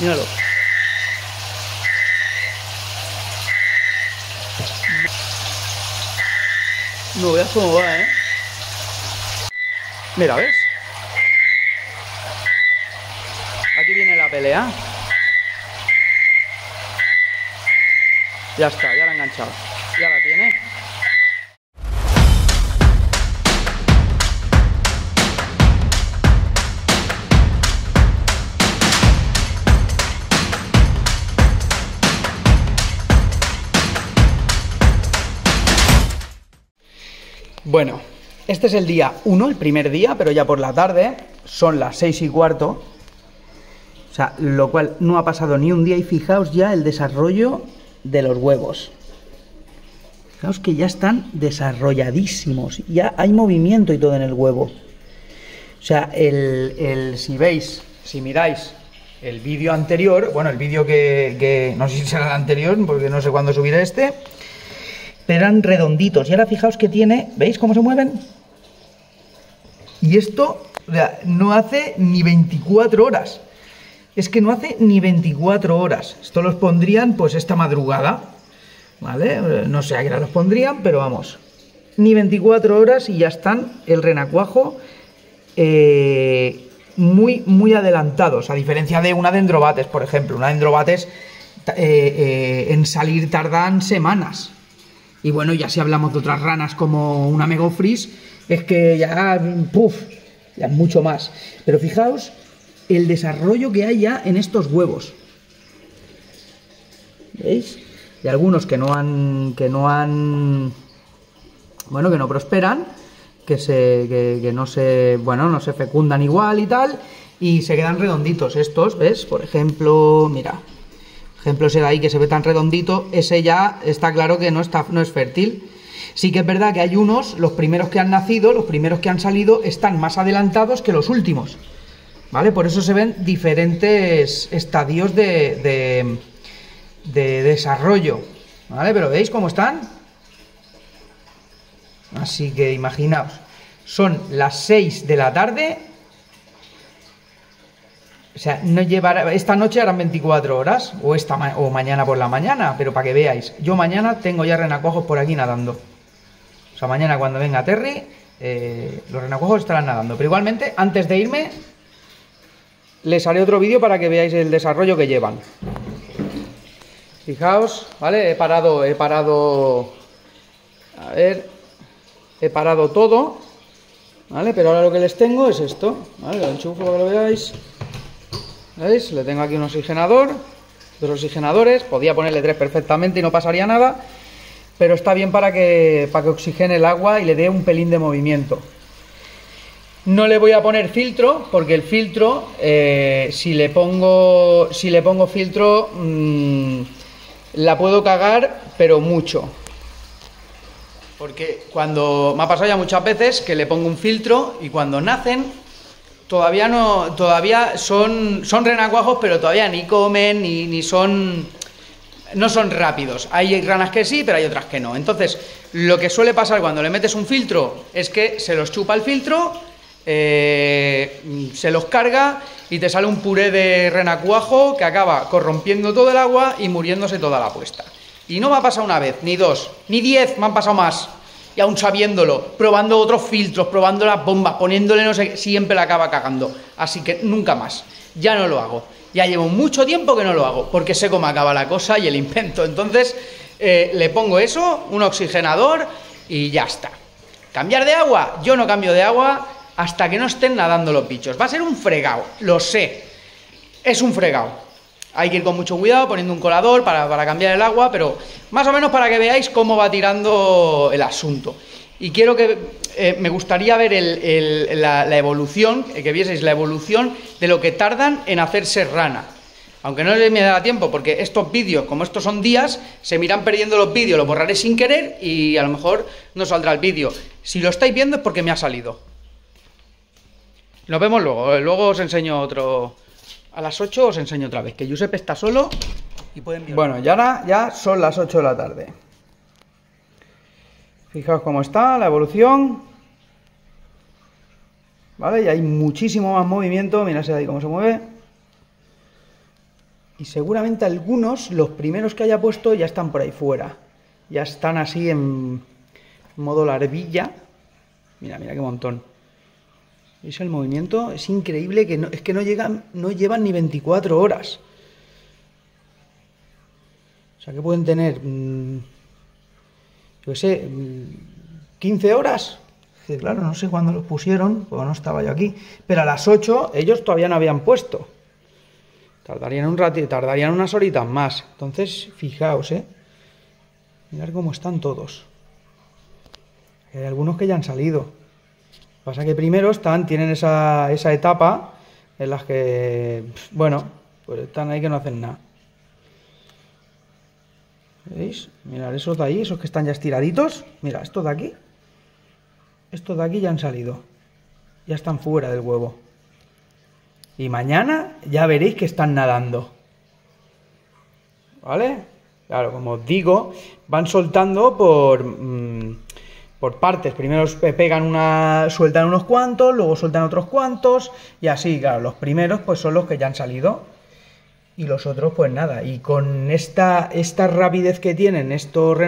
Míralo. No veas cómo va, ¿eh? Mira, ¿ves? Aquí viene la pelea. Ya está, ya la he enganchado. Ya la tiene. Bueno, este es el día 1, el primer día, pero ya por la tarde, son las 6:15, o sea, lo cual no ha pasado ni un día y fijaos ya el desarrollo de los huevos. Fijaos que ya están desarrolladísimos, ya hay movimiento y todo en el huevo. O sea, si miráis el vídeo anterior, bueno, el vídeo que no sé si será el anterior, porque no sé cuándo subiré este, eran redonditos y ahora fijaos que tiene, ¿veis cómo se mueven? Y esto, o sea, no hace ni 24 horas, es que no hace ni 24 horas, esto los pondrían pues esta madrugada, ¿vale? No sé a qué hora los pondrían, pero vamos, ni 24 horas y ya están el renacuajo muy, muy adelantados, a diferencia de una dendrobates, por ejemplo, una dendrobates en salir tardan semanas. Y bueno, ya si hablamos de otras ranas como una megophrys, es que ya, puff, ya es mucho más. Pero fijaos el desarrollo que hay ya en estos huevos. ¿Veis? Y algunos que no prosperan, no se fecundan igual y tal, y se quedan redonditos estos, ¿ves? Por ejemplo, mira. Ejemplo, ese de ahí que se ve tan redondito, ese ya está claro que no es fértil. Sí que es verdad que hay unos, los primeros que han nacido, los primeros que han salido, están más adelantados que los últimos, ¿vale? Por eso se ven diferentes estadios de desarrollo, ¿vale? Pero ¿veis cómo están? Así que imaginaos, son las 6 de la tarde... O sea, no llevará, esta noche harán 24 horas, o mañana por la mañana, pero para que veáis. Yo mañana tengo ya renacuajos por aquí nadando. O sea, mañana cuando venga Terry, los renacuajos estarán nadando. Pero igualmente, antes de irme, les haré otro vídeo para que veáis el desarrollo que llevan. Fijaos, ¿vale? He parado todo, ¿vale? Pero ahora lo que les tengo es esto, ¿vale? Lo enchufo para que lo veáis. ¿Veis? Le tengo aquí un oxigenador, dos oxigenadores, podía ponerle 3 perfectamente y no pasaría nada, pero está bien para que oxigene el agua y le dé un pelín de movimiento. No le voy a poner filtro, porque el filtro, si le pongo filtro, la puedo cagar, pero mucho. Porque cuando me ha pasado ya muchas veces que le pongo un filtro y cuando nacen... Todavía son renacuajos, pero todavía ni comen, no son rápidos. Hay ranas que sí, pero hay otras que no. Entonces, lo que suele pasar cuando le metes un filtro es que se los chupa el filtro, se los carga y te sale un puré de renacuajo que acaba corrompiendo todo el agua y muriéndose toda la puesta. Y no me ha pasado una vez, ni dos, ni 10, me han pasado más. Y aún sabiéndolo, probando otros filtros, probando las bombas, poniéndole no sé qué, siempre la acaba cagando. Así que nunca más, ya no lo hago. Ya llevo mucho tiempo que no lo hago, porque sé cómo acaba la cosa y el invento. Entonces, le pongo eso, un oxigenador y ya está. ¿Cambiar de agua? Yo no cambio de agua hasta que no estén nadando los bichos. Va a ser un fregado, lo sé. Es un fregado. Hay que ir con mucho cuidado poniendo un colador para cambiar el agua, pero más o menos para que veáis cómo va tirando el asunto. Y quiero que... me gustaría ver la evolución, que vieseis la evolución de lo que tardan en hacerse rana. Aunque no me da tiempo, porque estos vídeos, como estos son días, se me irán perdiendo los vídeos, los borraré sin querer y a lo mejor no saldrá el vídeo. Si lo estáis viendo es porque me ha salido. Nos vemos luego, os enseño otro... A las 8 os enseño otra vez, que Giuseppe está solo y pueden ver. Bueno, y ahora ya son las 8 de la tarde. Fijaos cómo está la evolución. ¿Vale? Y hay muchísimo más movimiento. Mirad ahí cómo se mueve. Y seguramente algunos, los primeros que haya puesto, ya están por ahí fuera. Ya están así en modo larvilla. Mira, mira qué montón. ¿Veis el movimiento? Es increíble que no, es que no llegan, no llevan ni 24 horas. O sea, que pueden tener, yo qué sé, 15 horas. Que claro, no sé cuándo los pusieron, porque no estaba yo aquí. Pero a las 8 ellos todavía no habían puesto. Tardarían un ratito, tardarían unas horitas más. Entonces, fijaos, mirad cómo están todos. Hay algunos que ya han salido. Lo que pasa es que primero están, tienen esa etapa en las que, bueno, pues están ahí que no hacen nada. ¿Veis? Mirad, esos de ahí, esos que están ya estiraditos. Mira, estos de aquí. Estos de aquí ya han salido. Ya están fuera del huevo. Y mañana ya veréis que están nadando. ¿Vale? Claro, como os digo, van soltando por partes. Primero pegan sueltan unos cuantos, luego sueltan otros cuantos. Y así, claro, los primeros pues son los que ya han salido. Y los otros pues nada. Y con esta rapidez que tienen estos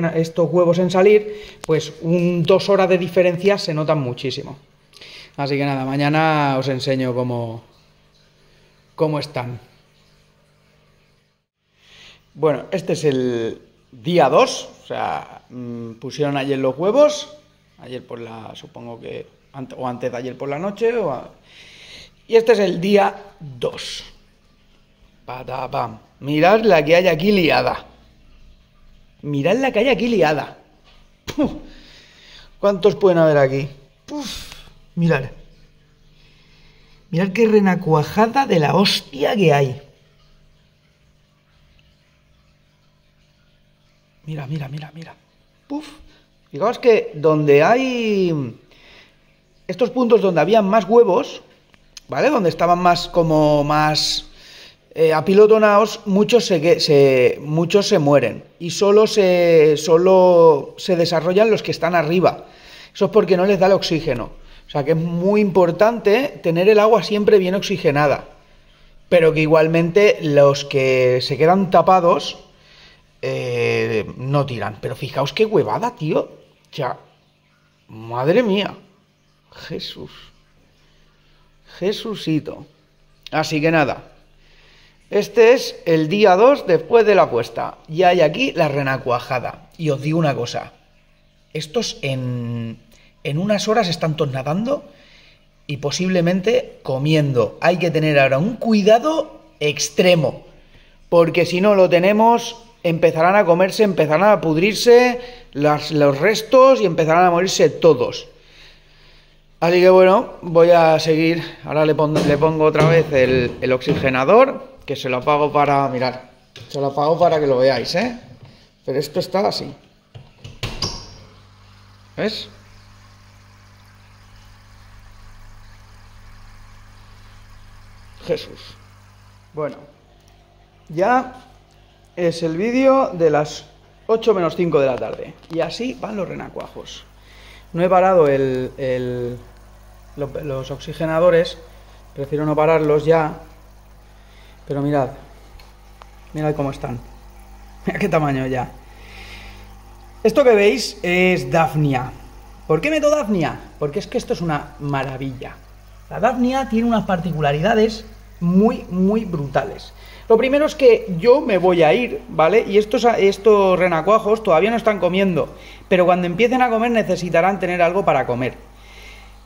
huevos en salir, pues 2 horas de diferencia se notan muchísimo. Así que nada, mañana os enseño cómo están. Bueno, este es el día 2, o sea, pusieron ayer los huevos, ayer por la, supongo que, o antes de ayer por la noche, y este es el día 2. Patapam. Mirad la que hay aquí liada. Mirad la que hay aquí liada. Puf. ¿Cuántos pueden haber aquí? Puf. Mirad. Mirad qué renacuajada de la hostia que hay. Mira, mira, mira, mira. Puf. Fijaos que donde hay estos puntos donde había más huevos, ¿vale? Donde estaban más como más apilotonados, muchos se mueren. Y solo se desarrollan los que están arriba. Eso es porque no les da el oxígeno. O sea que es muy importante tener el agua siempre bien oxigenada, pero que igualmente los que se quedan tapados no tiran. Pero fijaos qué huevada, tío. O sea, madre mía. Jesús. Jesucito. Así que nada. Este es el día 2 después de la puesta. Y hay aquí la renacuajada. Y os digo una cosa. Estos en unas horas están todos nadando y posiblemente comiendo. Hay que tener ahora un cuidado extremo, porque si no lo tenemos, empezarán a comerse, empezarán a pudrirse los restos y empezarán a morirse todos. Así que bueno, voy a seguir. Ahora le pongo otra vez el oxigenador, que se lo apago para... Mirad, se lo apago para que lo veáis, ¿eh? Pero esto está así. ¿Ves? Jesús. Bueno, ya es el vídeo de las 8 menos 5 de la tarde. Y así van los renacuajos. No he parado los oxigenadores. Prefiero no pararlos ya. Pero mirad. Mirad cómo están. Mirad qué tamaño ya. Esto que veis es Daphnia. ¿Por qué meto Daphnia? Porque es que esto es una maravilla. La Daphnia tiene unas particularidades muy, muy brutales. Lo primero es que yo me voy a ir, ¿vale? Y estos renacuajos todavía no están comiendo, pero cuando empiecen a comer necesitarán tener algo para comer.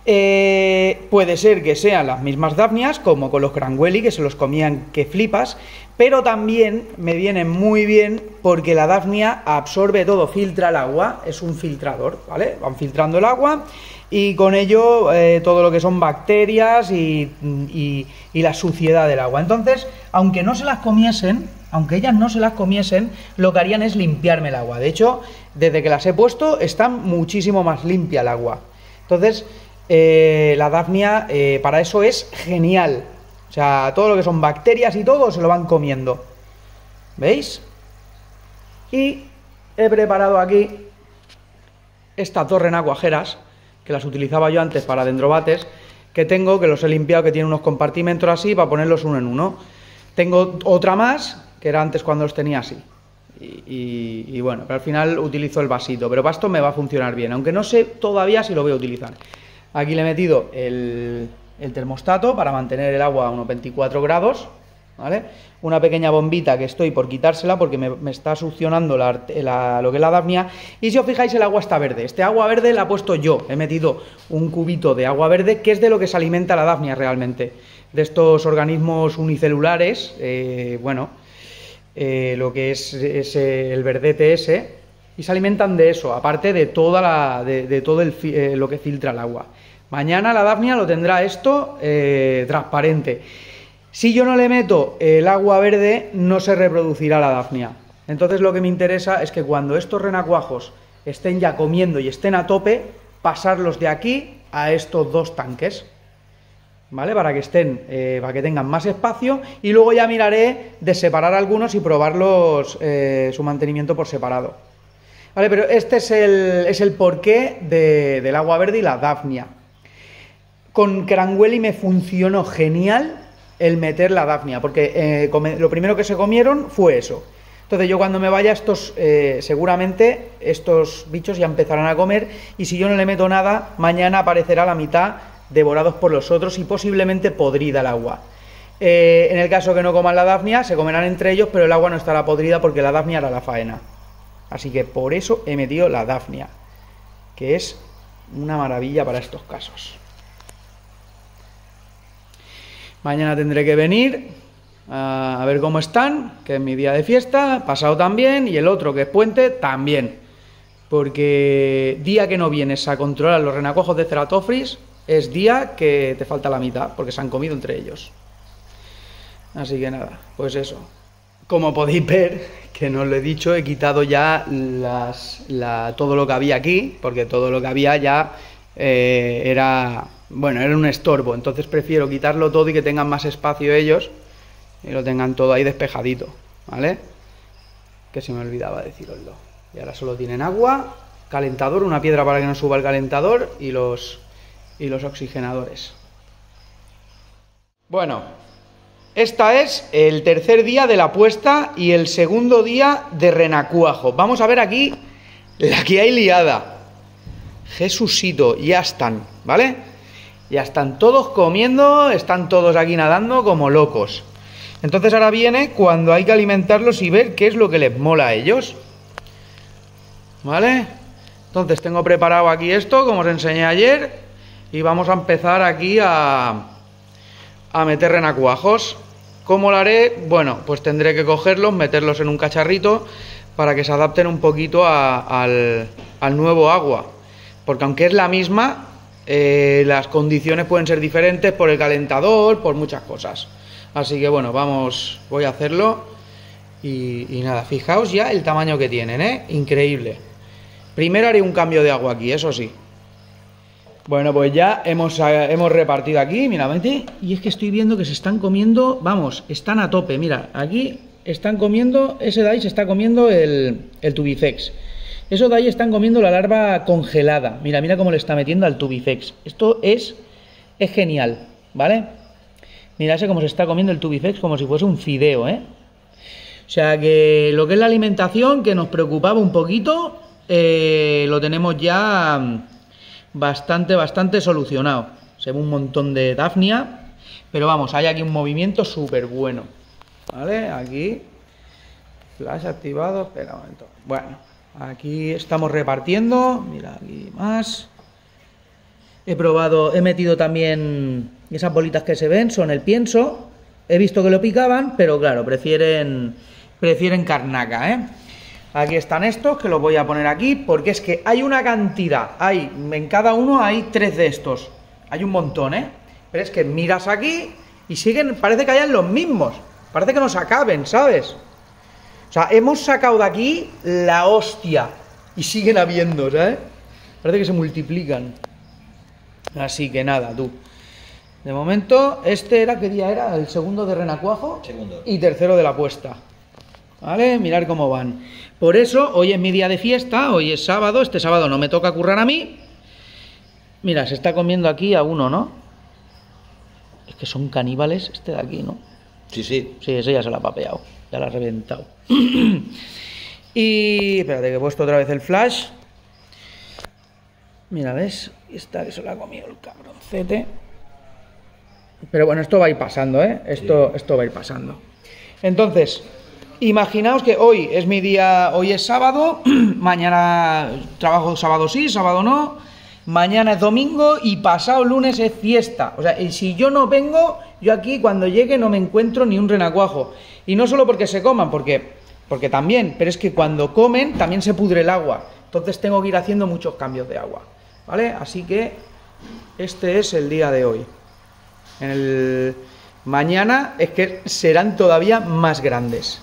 Puede ser que sean las mismas Daphnias, como con los cranwelli, que se los comían que flipas, pero también me vienen muy bien porque la Daphnia absorbe todo, filtra el agua, es un filtrador, ¿vale? Van filtrando el agua y con ello todo lo que son bacterias y la suciedad del agua. Entonces, aunque no se las comiesen, aunque ellas no se las comiesen, lo que harían es limpiarme el agua. De hecho, desde que las he puesto, está muchísimo más limpia el agua. Entonces, la Daphnia para eso es genial. O sea, todo lo que son bacterias y todo se lo van comiendo. ¿Veis? Y he preparado aquí estas 2 renacuajeras, que las utilizaba yo antes para dendrobates, que tengo, que los he limpiado, que tienen unos compartimentos así, para ponerlos uno en uno. Tengo otra más, que era antes cuando los tenía así. Y bueno, pero al final utilizo el vasito, pero para esto me va a funcionar bien, aunque no sé todavía si lo voy a utilizar. Aquí le he metido el termostato para mantener el agua a unos 24 grados, ¿vale? Una pequeña bombita que estoy por quitársela porque me está succionando lo que es la Daphnia. Y si os fijáis, el agua está verde. Este agua verde la he puesto yo. He metido un cubito de agua verde, que es de lo que se alimenta la Daphnia realmente. De estos organismos unicelulares, lo que es el verdete ese, y se alimentan de eso, aparte de todo lo que filtra el agua. Mañana la Daphnia lo tendrá esto transparente. Si yo no le meto el agua verde, no se reproducirá la Daphnia. Entonces lo que me interesa es que cuando estos renacuajos estén ya comiendo y estén a tope, pasarlos de aquí a estos dos tanques, ¿vale? Para que estén, para que tengan más espacio, y luego ya miraré de separar algunos y probarlos su mantenimiento por separado. Vale, pero este es el porqué del agua verde y la Daphnia. Con cranwelli me funcionó genial el meter la Daphnia, porque lo primero que se comieron fue eso. Entonces yo cuando me vaya, seguramente estos bichos ya empezarán a comer, y si yo no le meto nada, mañana aparecerá la mitad devorados por los otros y posiblemente podrida el agua. En el caso que no coman la Daphnia, se comerán entre ellos, pero el agua no estará podrida porque la Daphnia hará la faena. Así que por eso he metido la Daphnia, que es una maravilla para estos casos. Mañana tendré que venir a ver cómo están, que es mi día de fiesta, pasado también, y el otro, que es puente, también. Porque día que no vienes a controlar los renacuajos de Ceratophrys es día que te falta la mitad, porque se han comido entre ellos. Así que nada, pues eso. Como podéis ver, que no os lo he dicho, he quitado ya todo lo que había aquí, porque todo lo que había ya era un estorbo. Entonces prefiero quitarlo todo y que tengan más espacio ellos, y lo tengan todo ahí despejadito, ¿vale? Que se me olvidaba deciroslo. Y ahora solo tienen agua, calentador, una piedra para que no suba el calentador, y los oxigenadores. Bueno, esta es el tercer día de la puesta y el segundo día de renacuajo. Vamos a ver aquí la que hay liada. Jesucito, ya están, ¿vale? Ya están todos comiendo, están todos aquí nadando como locos. Entonces ahora viene cuando hay que alimentarlos y ver qué es lo que les mola a ellos, ¿vale? Entonces tengo preparado aquí esto, como os enseñé ayer, y vamos a empezar aquí a meter renacuajos. ¿Cómo lo haré? Bueno, pues tendré que cogerlos, meterlos en un cacharrito para que se adapten un poquito al nuevo agua. Porque aunque es la misma, las condiciones pueden ser diferentes por el calentador, por muchas cosas. Así que bueno, voy a hacerlo. Y nada, fijaos ya el tamaño que tienen, ¿eh? Increíble. Primero haré un cambio de agua aquí, eso sí. Bueno, pues ya hemos repartido aquí, mira, vete. Y es que estoy viendo que se están comiendo, vamos, están a tope. Mira, aquí están comiendo, ese de ahí se está comiendo el tubifex. Eso de ahí están comiendo la larva congelada. Mira, mira cómo le está metiendo al tubifex. Esto es genial, ¿vale? Mirase cómo se está comiendo el tubifex como si fuese un fideo, ¿eh? O sea que lo que es la alimentación, que nos preocupaba un poquito, lo tenemos ya bastante solucionado. Se ve un montón de Daphnia, pero vamos, hay aquí un movimiento súper bueno, ¿vale? Aquí, flash activado, espera un momento. Bueno. Aquí estamos repartiendo, mira, aquí más. He metido también esas bolitas que se ven, son el pienso. He visto que lo picaban, pero claro, prefieren carnaca, ¿eh? Aquí están estos, que los voy a poner aquí, porque es que hay una cantidad. En cada uno hay 3 de estos. Hay un montón, ¿eh? Pero es que miras aquí y siguen, parece que hayan los mismos. Parece que no se acaben, ¿sabes? O sea, hemos sacado de aquí la hostia y siguen habiendo, ¿sabes? Parece que se multiplican. Así que nada, tú. De momento, ¿qué día era? El segundo de renacuajo. Segundo. Y tercero de la puesta. ¿Vale? Mirad cómo van. Por eso, hoy es mi día de fiesta, hoy es sábado, este sábado no me toca currar a mí. Mira, se está comiendo aquí a uno, ¿no? Es que son caníbales este de aquí, ¿no? Sí, sí. Sí, ese ya se lo ha papeado. Ya la ha reventado. Y espérate que he puesto otra vez el flash. Mira, ¿ves? Esta que se la ha comido el cabroncete. Pero bueno, esto va a ir pasando, ¿eh? Esto va a ir pasando. Entonces, imaginaos que hoy es mi día, hoy es sábado, mañana trabajo sábado sí, sábado no, mañana es domingo y pasado lunes es fiesta. O sea, si yo no vengo, yo aquí cuando llegue no me encuentro ni un renacuajo. Y no solo porque se coman, porque también, pero es que cuando comen también se pudre el agua. Entonces tengo que ir haciendo muchos cambios de agua, ¿vale? Así que este es el día de hoy. Mañana es que serán todavía más grandes.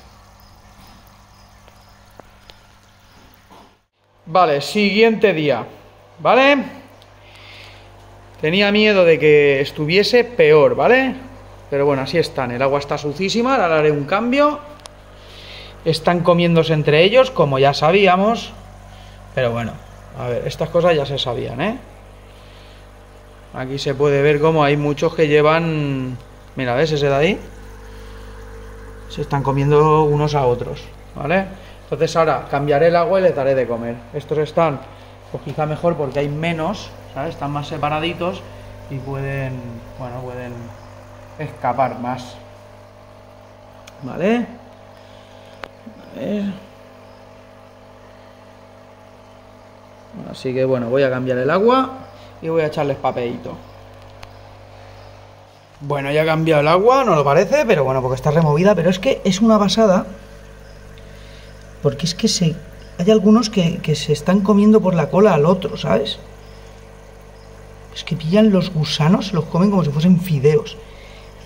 Vale, siguiente día, ¿vale? Tenía miedo de que estuviese peor, ¿vale? Pero bueno, así están, el agua está sucísima, ahora haré un cambio. Están comiéndose entre ellos, como ya sabíamos. Pero bueno, a ver, estas cosas ya se sabían, ¿eh? Aquí se puede ver cómo hay muchos que llevan... Mira, ¿ves ese de ahí? Se están comiendo unos a otros, ¿vale? Entonces ahora cambiaré el agua y les daré de comer. Estos están, pues quizá mejor porque hay menos, ¿sabes? Están más separaditos y pueden, bueno, pueden escapar más. ¿Vale? A ver. Así que bueno, voy a cambiar el agua y voy a echarles papeíto. Bueno, ya he cambiado el agua, no lo parece, pero bueno, porque está removida, pero es que es una basada. Porque es que hay algunos que se están comiendo por la cola al otro, ¿sabes? Es que pillan los gusanos, se los comen como si fuesen fideos.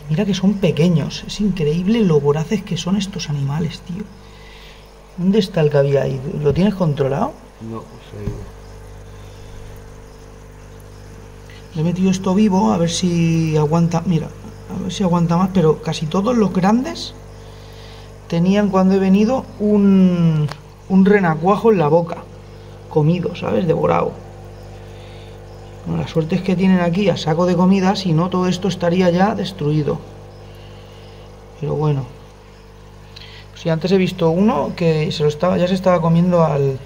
Y mira que son pequeños, es increíble lo voraces que son estos animales, tío. ¿Dónde está el que había ahí? ¿Lo tienes controlado? No, pues ahí no. Le he metido esto vivo, a ver si aguanta, mira, a ver si aguanta más, pero casi todos los grandes tenían cuando he venido un renacuajo en la boca, comido, ¿sabes? Devorado. Bueno, la suerte es que tienen aquí a saco de comida, si no todo esto estaría ya destruido. Pero bueno, si antes he visto uno que ya se estaba comiendo al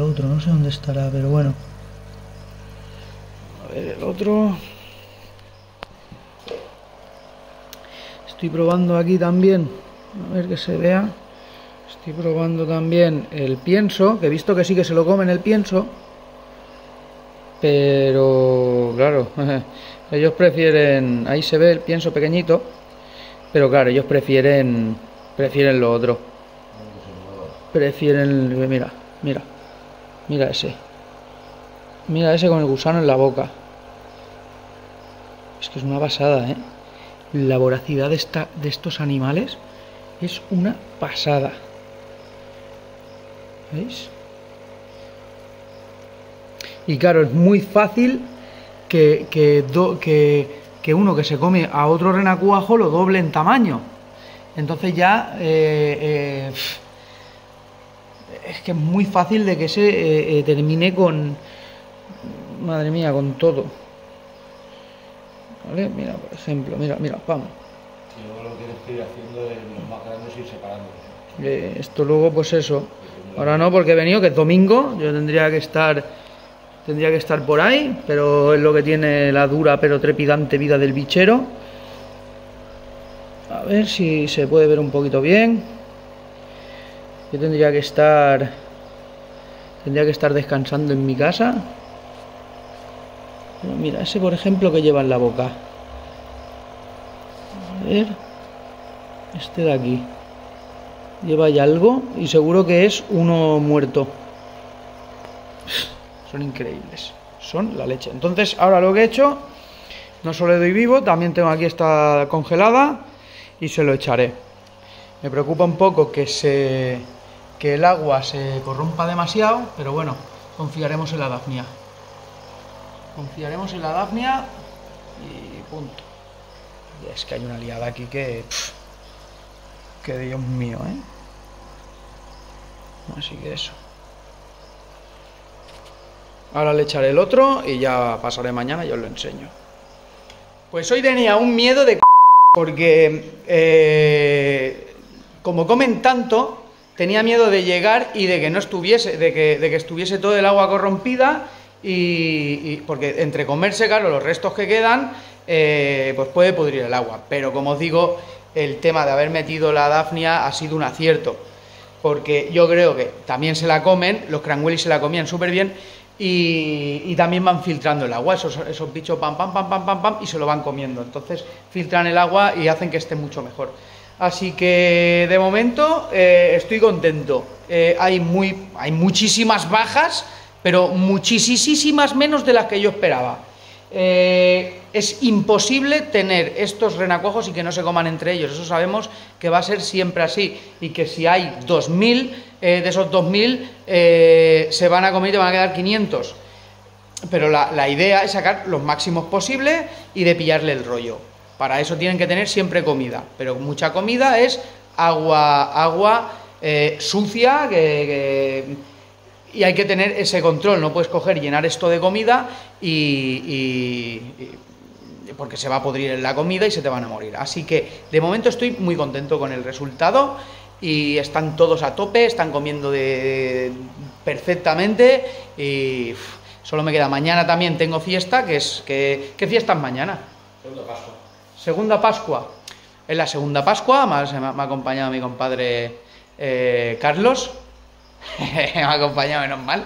otro, no sé dónde estará, pero bueno. El otro. Estoy probando aquí también, a ver que se vea. Estoy probando también el pienso, que he visto que sí que se lo comen el pienso, pero claro, ellos prefieren, ahí se ve el pienso pequeñito, pero claro, ellos prefieren lo otro. Prefieren, mira ese. Mira ese con el gusano en la boca. Es que es una pasada, ¿eh? La voracidad de estos animales es una pasada. ¿Veis? Y claro, es muy fácil que uno que se come a otro renacuajo lo doble en tamaño. Entonces ya... es que es muy fácil de que se termine con... Madre mía, con todo. ¿Vale? Mira, por ejemplo, mira, vamos. Y luego lo tienes que ir haciendo de los más grandes y separándolos. Esto luego, pues eso. Ahora no, porque he venido, que es domingo. Yo tendría que estar por ahí, pero es lo que tiene la dura pero trepidante vida del bichero. A ver si se puede ver un poquito bien. Yo tendría que estar descansando en mi casa. Mira, ese por ejemplo que lleva en la boca. A ver. Este de aquí. Lleva ya algo y seguro que es uno muerto. Son increíbles. Son la leche. Entonces, ahora lo que he hecho, no solo le doy vivo, también tengo aquí esta congelada y se lo echaré. Me preocupa un poco que el agua se corrompa demasiado, pero bueno, confiaremos en la Daphnia. Confiaremos en la Daphnia y punto. Y es que hay una liada aquí que Dios mío, ¿eh? Así que eso. Ahora le echaré el otro y ya pasaré mañana y os lo enseño. Pues hoy tenía un miedo de c... porque como comen tanto, tenía miedo de llegar y de que no estuviese, de que estuviese todo el agua corrompida y porque entre comerse, claro, los restos que quedan, pues puede pudrir el agua. Pero como os digo, el tema de haber metido la Daphnia ha sido un acierto, porque yo creo que también se la comen, los cranwelli se la comían súper bien y también van filtrando el agua, esos bichos pam, pam, pam, y se lo van comiendo. Entonces filtran el agua y hacen que esté mucho mejor. Así que de momento estoy contento. Hay muchísimas bajas, pero muchísimas menos de las que yo esperaba. Es imposible tener estos renacuajos y que no se coman entre ellos. Eso sabemos que va a ser siempre así. Y que si hay 2000, de esos 2000 se van a comer y te van a quedar 500. Pero la idea es sacar los máximos posibles y de pillarle el rollo. Para eso tienen que tener siempre comida. Pero mucha comida es agua sucia y hay que tener ese control. No puedes coger, llenar esto de comida porque se va a podrir en la comida y se te van a morir. Así que de momento estoy muy contento con el resultado y están todos a tope, están comiendo perfectamente y solo me queda mañana. También tengo fiesta, ¿qué fiesta es mañana? Segunda Pascua. Segunda Pascua. Es la segunda Pascua, me ha acompañado mi compadre Carlos. Me ha acompañado, menos mal.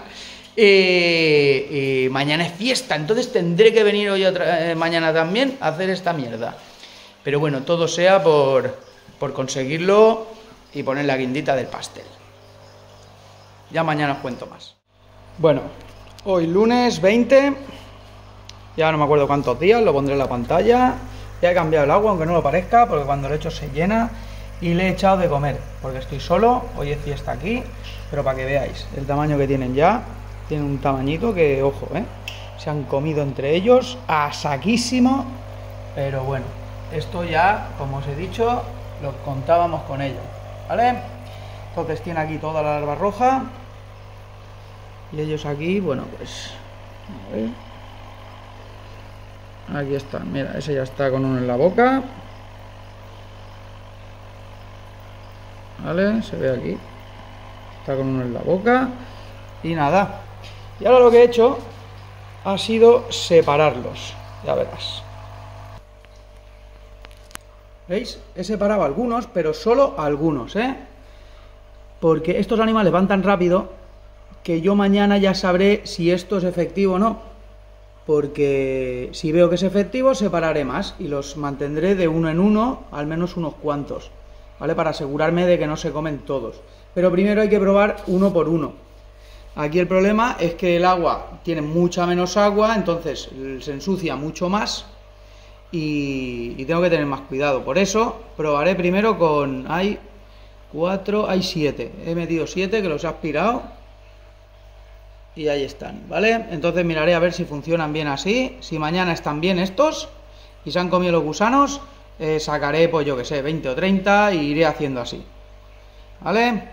Y mañana es fiesta, entonces tendré que venir hoy mañana también a hacer esta mierda. Pero bueno, todo sea por conseguirlo y poner la guindita del pastel. Ya mañana os cuento más. Bueno, hoy lunes 20, ya no me acuerdo cuántos días, lo pondré en la pantalla. Ya he cambiado el agua, aunque no lo parezca, porque cuando lo echo se llena. Y le he echado de comer, porque estoy solo, hoy es fiesta aquí, pero para que veáis el tamaño que tienen ya. Tienen un tamañito que, ojo, se han comido entre ellos a saquísimo. Pero bueno, esto ya, como os he dicho, lo contábamos con ello, ¿vale? Entonces tiene aquí toda la larva roja. Y ellos aquí, bueno, pues... A ver. Aquí están, mira, ese ya está con uno en la boca. ¿Vale? Se ve aquí. Está con uno en la boca. Y nada. Y ahora lo que he hecho ha sido separarlos. Ya verás. ¿Veis? He separado algunos, pero solo algunos, Porque estos animales van tan rápido que yo mañana ya sabré si esto es efectivo o no. Porque si veo que es efectivo, separaré más y los mantendré de uno en uno, al menos unos cuantos. ¿Vale? Para asegurarme de que no se comen todos. Pero primero hay que probar uno por uno. Aquí el problema es que el agua tiene mucha menos agua, entonces se ensucia mucho más y tengo que tener más cuidado. Por eso probaré primero con... Hay 4, hay 7. He metido 7 que los he aspirado y ahí están, ¿vale? Entonces miraré a ver si funcionan bien así. Si mañana están bien estos y se han comido los gusanos, sacaré, pues yo que sé, 20 o 30 e iré haciendo así, ¿vale?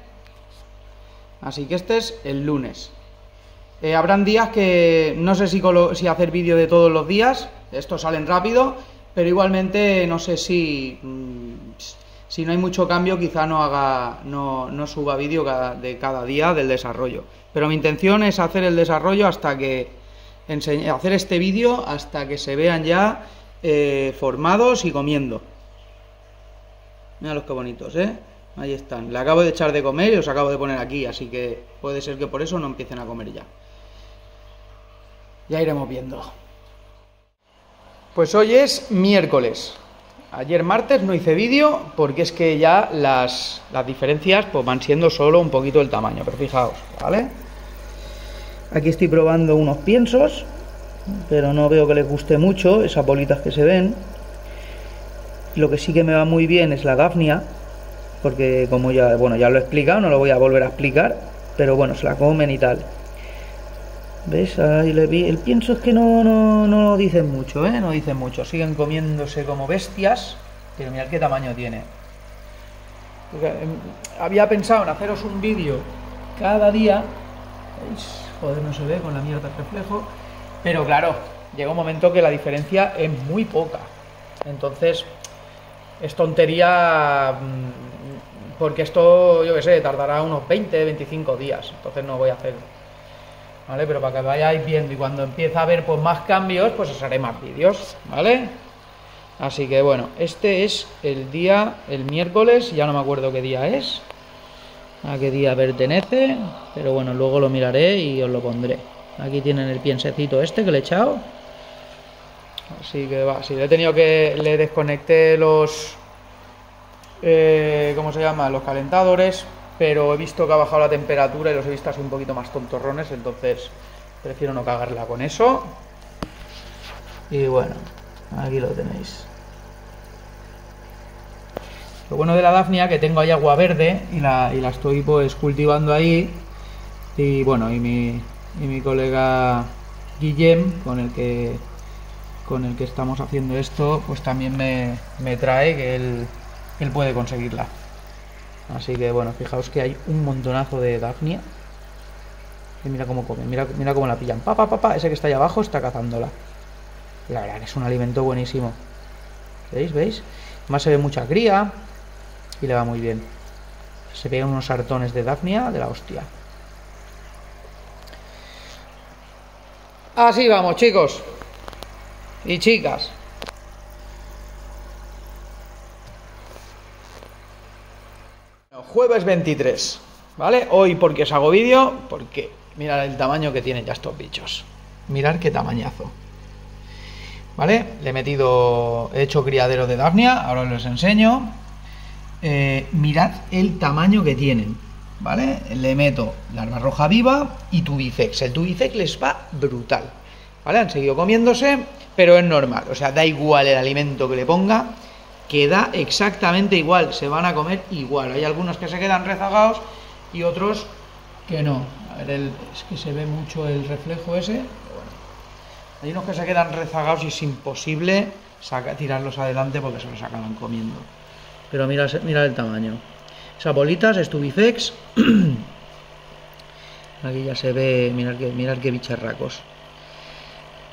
Así que este es el lunes. Habrán días que no sé si hacer vídeo de todos los días, estos salen rápido, pero igualmente no sé si no hay mucho cambio, quizá no suba vídeo de cada día del desarrollo. Pero mi intención es hacer el desarrollo hacer este vídeo hasta que se vean ya formados y comiendo. Mira los que bonitos, ahí están. Le acabo de echar de comer y los acabo de poner aquí, así que puede ser que por eso no empiecen a comer ya. Ya iremos viendo. Pues hoy es miércoles. Ayer martes no hice vídeo porque es que ya las diferencias pues van siendo solo un poquito el tamaño, pero fijaos, ¿vale? Aquí estoy probando unos piensos, pero no veo que les guste mucho esas bolitas que se ven. Lo que sí que me va muy bien es la Daphnia, porque como ya, bueno, ya lo he explicado, no lo voy a volver a explicar, pero bueno, se la comen y tal. ¿Ves? Ahí le vi. El pienso es que no dicen mucho, no dicen mucho, siguen comiéndose como bestias, pero mirad qué tamaño tiene. Había pensado en haceros un vídeo cada día. ¿Veis? Joder, no se ve con la mierda el reflejo. Pero claro, llega un momento que la diferencia es muy poca. Entonces, es tontería porque esto, yo qué sé, tardará unos 20, 25 días, entonces no voy a hacerlo, ¿vale? Pero para que vayáis viendo, y cuando empiece a haber pues más cambios, pues os haré más vídeos, ¿vale? Así que bueno, este es el día, el miércoles, ya no me acuerdo qué día es, a qué día pertenece, pero bueno, luego lo miraré y os lo pondré. Aquí tienen el piensecito este que le he echado. Así que va, si le he tenido que... le desconecté los... ¿cómo se llama? Los calentadores, pero he visto que ha bajado la temperatura y los he visto así un poquito más tontorrones, entonces prefiero no cagarla con eso. Y bueno, aquí lo tenéis. Lo bueno de la Daphnia, que tengo ahí agua verde y la estoy pues cultivando ahí. Y bueno, y mi colega Guillem, con el que estamos haciendo esto, pues también me trae, que él puede conseguirla. Así que bueno, fijaos que hay un montonazo de Daphnia. Y mira cómo comen, mira cómo la pillan. Papá, papá, ese que está ahí abajo está cazándola. La verdad que es un alimento buenísimo. ¿Veis? ¿Veis? Además se ve mucha cría y le va muy bien. Se pegan unos sartones de Daphnia de la hostia. Así vamos, chicos y chicas. Jueves 23, ¿vale? Hoy, porque os hago vídeo, porque mirad el tamaño que tienen ya estos bichos. Mirad qué tamañazo. ¿Vale? Le he metido... he hecho criadero de Daphnia, ahora os los enseño. Mirad el tamaño que tienen, ¿vale? Le meto larva roja viva y tubifex. El tubifex les va brutal, ¿vale? Han seguido comiéndose, pero es normal. O sea, da igual el alimento que le ponga, queda exactamente igual. Se van a comer igual. Hay algunos que se quedan rezagados y otros que no. A ver, es que se ve mucho el reflejo ese... Hay unos que se quedan rezagados y es imposible tirarlos adelante porque se los acaban comiendo. Pero mira el tamaño. Esas bolitas, es tubifex. Aquí ya se ve, mirad qué bicharracos.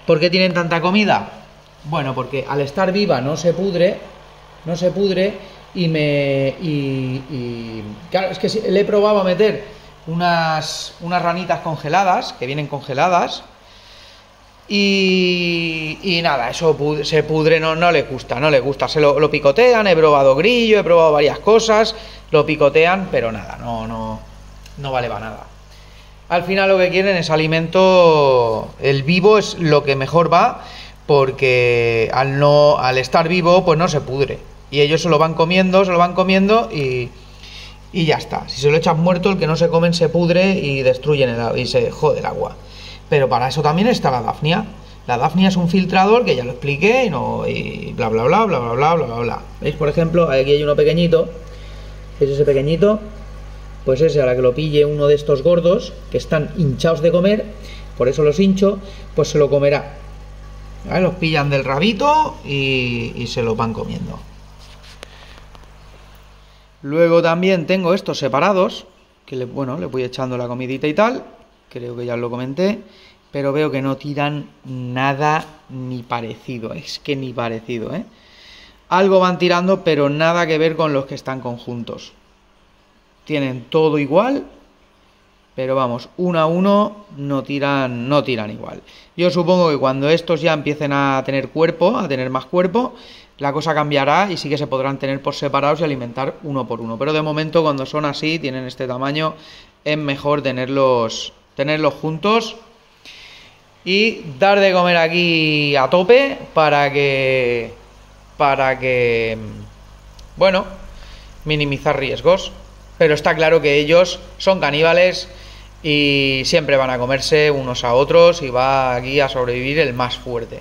¿Por qué tienen tanta comida? Bueno, porque al estar viva no se pudre y claro, es que le he probado a meter unas ranitas congeladas, que vienen congeladas. Y nada, eso se pudre, no le gusta, lo picotean. He probado grillo, he probado varias cosas, lo picotean, pero nada, no vale para nada. Al final lo que quieren es alimento, el vivo es lo que mejor va, porque al estar vivo pues no se pudre, y ellos se lo van comiendo y ya está. Si se lo echas muerto, el que no se comen se pudre y destruyen el agua y se jode el agua. Pero para eso también está la Daphnia. La Daphnia es un filtrador, que ya lo expliqué, y bla bla bla bla bla bla bla bla. ¿Veis? Por ejemplo, aquí hay uno pequeñito. ¿Veis ese pequeñito? Pues ese, a la que lo pille uno de estos gordos, que están hinchados de comer, por eso los hincho, pues se lo comerá. ¿Vale? Los pillan del rabito y se lo van comiendo. Luego también tengo estos separados, que le voy echando la comidita y tal. Creo que ya os lo comenté, pero veo que no tiran nada ni parecido, es que ni parecido, ¿eh? Algo van tirando, pero nada que ver con los que están conjuntos. Tienen todo igual, pero vamos, uno a uno no tiran igual. Yo supongo que cuando estos ya empiecen a tener cuerpo, a tener más cuerpo, la cosa cambiará y sí que se podrán tener por separados y alimentar uno por uno. Pero de momento, cuando son así, tienen este tamaño, es mejor tenerlos juntos y dar de comer aquí a tope para que bueno, minimizar riesgos. Pero está claro que ellos son caníbales y siempre van a comerse unos a otros y va aquí a sobrevivir el más fuerte.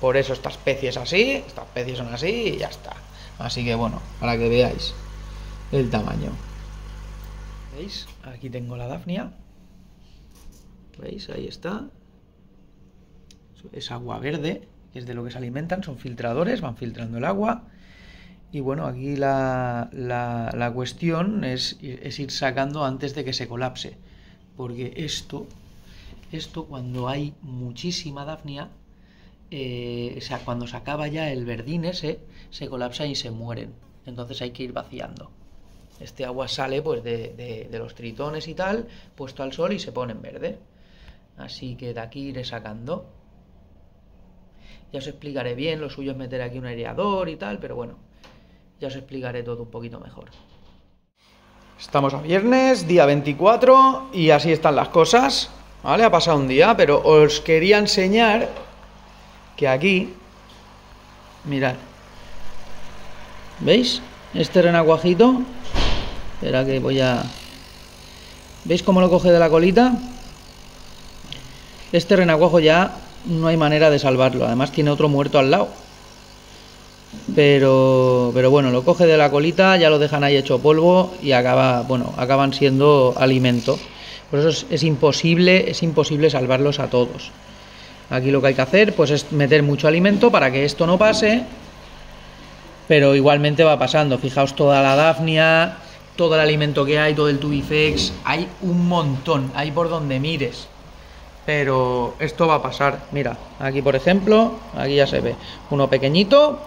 Por eso estas especies son así y ya está. Así que bueno, para que veáis el tamaño. ¿Veis? Aquí tengo la Daphnia. ¿Veis? Ahí está. Es agua verde, que es de lo que se alimentan, son filtradores, van filtrando el agua. Y bueno, aquí la cuestión es ir sacando antes de que se colapse. Porque esto cuando hay muchísima Daphnia, o sea, cuando se acaba ya el verdín ese, se colapsa y se mueren. Entonces hay que ir vaciando. Este agua sale pues de los tritones y tal, puesto al sol, y se pone en verde. Así que de aquí iré sacando. Ya os explicaré bien, lo suyo es meter aquí un aireador y tal, pero bueno, ya os explicaré todo un poquito mejor. Estamos a viernes, día 24, y así están las cosas. Vale, ha pasado un día, pero os quería enseñar que aquí, mirad, ¿veis? Este renacuajito, espera que voy a... ¿Veis cómo lo coge de la colita? Este renacuajo ya no hay manera de salvarlo, además tiene otro muerto al lado. Pero bueno, lo coge de la colita, ya lo dejan ahí hecho polvo y acaba, bueno, acaban siendo alimento. Por eso es imposible salvarlos a todos. Aquí lo que hay que hacer pues es meter mucho alimento para que esto no pase, pero igualmente va pasando. Fijaos, toda la dafnia, todo el alimento que hay, todo el tubifex, hay un montón, hay por donde mires. Pero esto va a pasar. Mira, aquí por ejemplo, aquí ya se ve uno pequeñito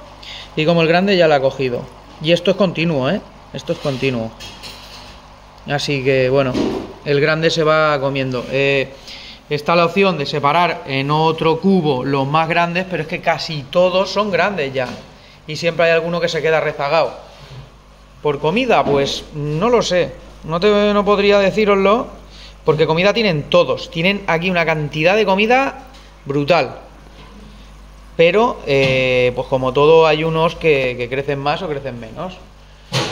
y como el grande ya lo ha cogido. Y esto es continuo, ¿eh? Esto es continuo. Así que bueno, el grande se va comiendo. Está la opción de separar en otro cubo los más grandes, pero es que casi todos son grandes ya. Y siempre hay alguno que se queda rezagado. ¿Por comida? Pues no lo sé. No podría decíroslo, porque comida tienen todos. Tienen aquí una cantidad de comida brutal. Pero, pues como todo, hay unos que crecen más o crecen menos.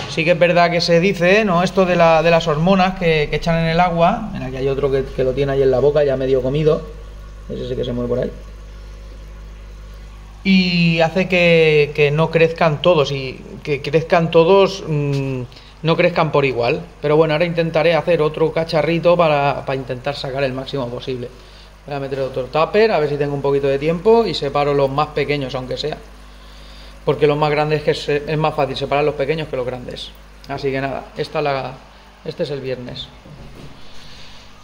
Sí que es verdad que se dice, ¿no? Esto de las hormonas que echan en el agua. Mira, aquí hay otro que lo tiene ahí en la boca, ya medio comido. Es ese que se mueve por ahí. Y hace que no crezcan todos, y que crezcan todos, no crezcan por igual. Pero bueno, ahora intentaré hacer otro cacharrito para intentar sacar el máximo posible. Voy a meter otro tupper, a ver si tengo un poquito de tiempo, y separo los más pequeños, aunque sea. Porque los más grandes es más fácil separar los pequeños que los grandes. Así que nada, este es el viernes.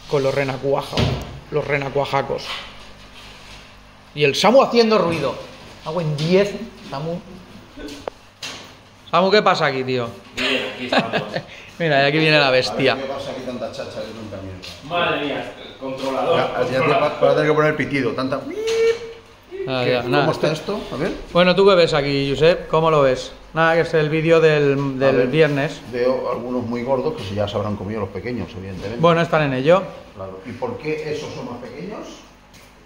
Con los renacuajos, los renacuajacos. Y el Samu haciendo ruido. Hago en 10, Samu. Samu, ¿qué pasa aquí, tío? Aquí estamos. Mira, y aquí viene la bestia. ¿Qué pasa aquí, tanta chacha de tanta mierda? Madre mía, controlador. Ya para tener que poner el pitido, tanta... ¿Cómo está esto? A ver. Bueno, ¿tú qué ves aquí, Giuseppe? ¿Cómo lo ves? Nada, que es el vídeo del viernes. Veo algunos muy gordos que ya se habrán comido los pequeños, evidentemente. Bueno, están en ello. Claro. ¿Y por qué esos son más pequeños?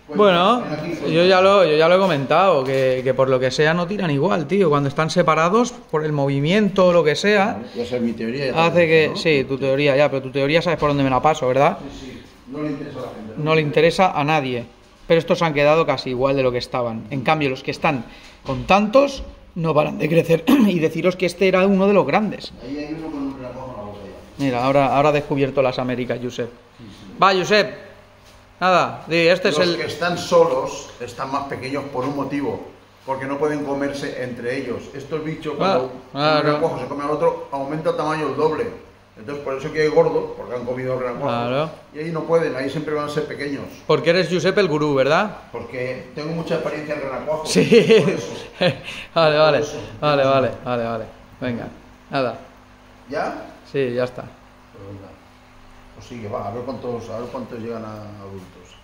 Pues bueno, yo ya lo he comentado, que por lo que sea no tiran igual, tío. Cuando están separados por el movimiento o lo que sea... Esa es mi teoría. Hace que... ¿no? Sí, tu teoría, ya. Pero tu teoría sabes por dónde me la paso, ¿verdad? Sí, sí. No le interesa a la gente. No le interesa a nadie. Pero estos han quedado casi igual de lo que estaban. En cambio, los que están con tantos no paran de crecer. Y deciros que este era uno de los grandes. Ahí hay uno con un renacuajo en la botella. Mira, ahora ha descubierto las Américas, Josep. Sí, sí. Va, Josep. Nada, di, los que están solos están más pequeños por un motivo. Porque no pueden comerse entre ellos. Estos bichos, cuando un renacuajo se come al otro, aumenta el tamaño el doble. Entonces, por eso que hay gordos, porque han comido renacuajos. Claro. Y ahí no pueden, ahí siempre van a ser pequeños. Porque eres Giuseppe el gurú, ¿verdad? Porque tengo mucha experiencia en renacuajos. Sí. Por eso. Vale. Venga, nada. ¿Ya? Sí, ya está. Pues venga. Pues sigue, va, a ver cuántos llegan a adultos.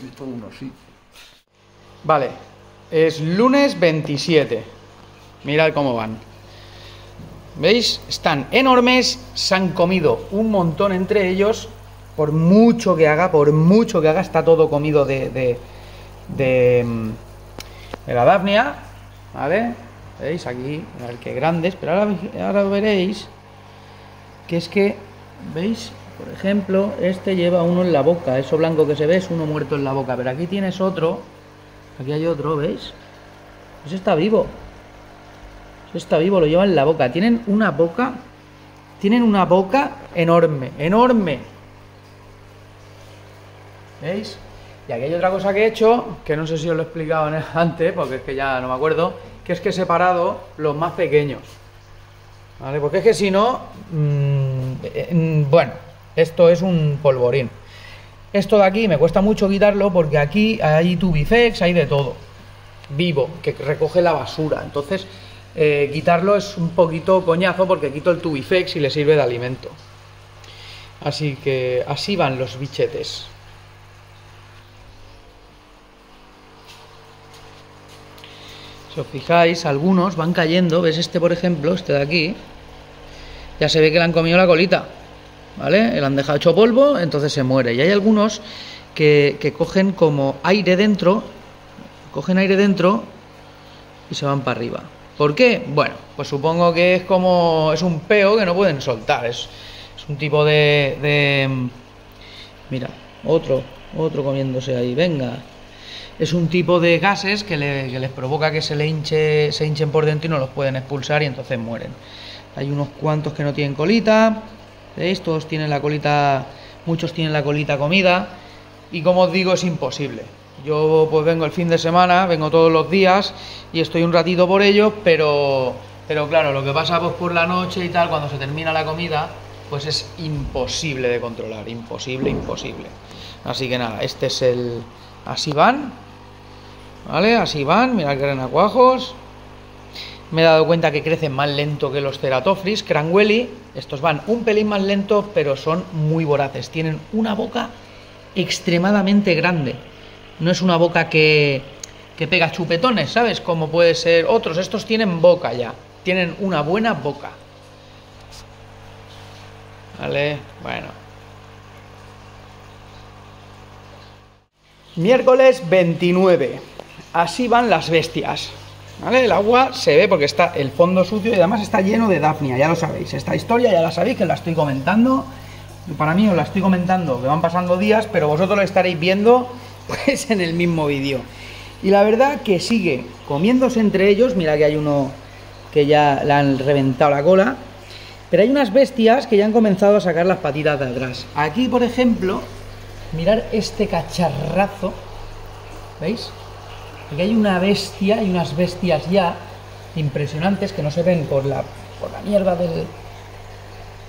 He visto uno, sí. Vale, es lunes 27. Mirad cómo van. ¿Veis? Están enormes, se han comido un montón entre ellos. Por mucho que haga, está todo comido de la dafnia. ¿Vale? ¿Veis? Aquí, a ver qué grandes. Pero ahora veréis que es que, ¿veis? Por ejemplo, este lleva uno en la boca. Eso blanco que se ve es uno muerto en la boca. Pero aquí tienes otro. Aquí hay otro, ¿veis? Ese está vivo. Está vivo, lo lleva en la boca. Tienen una boca enorme. ¿Veis? Y aquí hay otra cosa que he hecho, que no sé si os lo he explicado antes, porque es que ya no me acuerdo, que es que he separado los más pequeños. ¿Vale? Porque es que si no... bueno, esto es un polvorín. Esto de aquí me cuesta mucho quitarlo porque aquí hay tubifex, hay de todo. Vivo, que recoge la basura. Entonces... quitarlo es un poquito coñazo porque quito el tubifex y le sirve de alimento. Así que así van los bichetes. Si os fijáis, algunos van cayendo. ¿Ves este, por ejemplo? Este de aquí. Ya se ve que le han comido la colita, ¿vale? Le han dejado hecho polvo, entonces se muere. Y hay algunos que cogen como aire dentro, cogen aire dentro y se van para arriba. ¿Por qué? Bueno, pues supongo que es como... es un peo que no pueden soltar. Es un tipo de... Mira, otro comiéndose ahí, venga. Es un tipo de gases que les provoca que se hinchen por dentro y no los pueden expulsar y entonces mueren. Hay unos cuantos que no tienen colita, ¿veis? Todos tienen la colita, muchos tienen la colita comida y, como os digo, es imposible. Yo pues vengo el fin de semana, vengo todos los días y estoy un ratito por ellos, pero claro, lo que pasa pues por la noche y tal, cuando se termina la comida, pues es imposible de controlar, imposible, imposible. Así que nada, este es el... así van, ¿vale? Así van, mirad que renacuajos. Me he dado cuenta que crecen más lento que los Ceratophrys cranwelli. Estos van un pelín más lentos, pero son muy voraces. Tienen una boca extremadamente grande. No es una boca que pega chupetones, ¿sabes? Como puede ser otros. Estos tienen boca ya. Tienen una buena boca. Vale, bueno. Miércoles 29. Así van las bestias. ¿Vale? El agua se ve porque está el fondo sucio y además está lleno de Daphnia, ya lo sabéis. Esta historia ya la sabéis que la estoy comentando. Para mí os la estoy comentando, que van pasando días, pero vosotros la estaréis viendo pues en el mismo vídeo. Y la verdad que sigue comiéndose entre ellos. Mira que hay uno que ya le han reventado la cola. Pero hay unas bestias que ya han comenzado a sacar las patitas de atrás. Aquí, por ejemplo, mirad este cacharrazo. ¿Veis? Aquí hay una bestia y unas bestias ya impresionantes que no se ven por la mierda